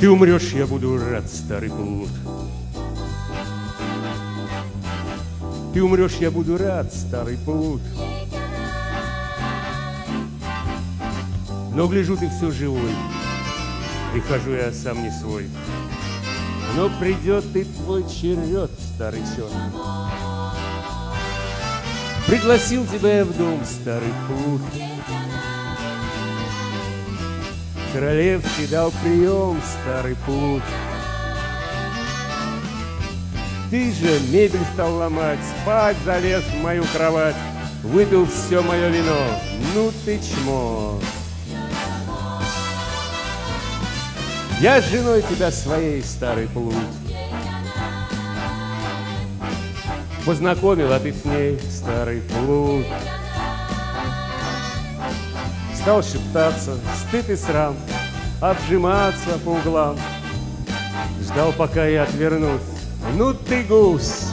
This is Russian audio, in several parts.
Ты умрешь, я буду рад, старый плут. Ты умрешь, я буду рад, старый плут. Но гляжу, ты все живой, прихожу я сам не свой. Но придет и твой черед, старый черт. Пригласил тебя я в дом, старый плут. Королевке дал прием, старый плут. Ты же мебель стал ломать, спать залез в мою кровать, выпил все мое вино, ну ты чмо. Я с женой тебя своей, старый плут, познакомил, а ты с ней, старый плут. Стал шептаться, стыд и срам, обжиматься по углам. Ждал, пока я отвернусь, ну ты гусь.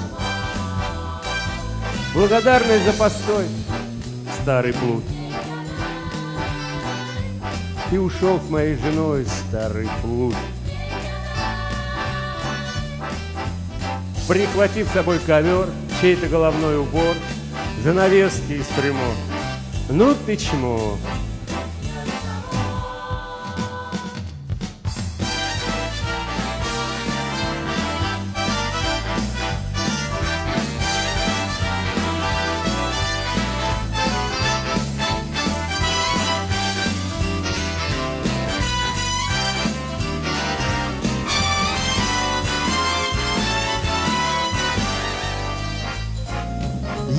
Благодарный за постой, старый плут. Ты ушел с моей женой, старый плут. Прихватив с собой ковер, чей-то головной убор, занавески из примор, ну ты чмо.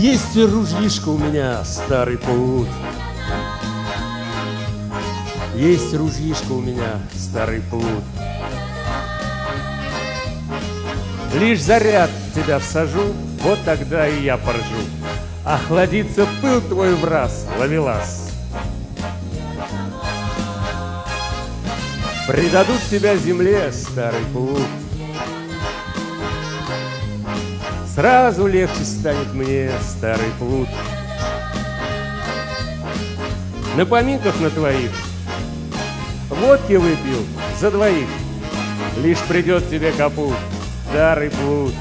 Есть ружьишко у меня, старый плут. Есть ружьишко у меня, старый плут. Лишь заряд тебя всажу, вот тогда и я поржу. Охладится пыл твой враз, ловелас. Предадут тебя земле, старый плут. Сразу легче станет мне, старый плут. На поминках на твоих водки выпил за двоих. Лишь придет тебе капут, старый плут.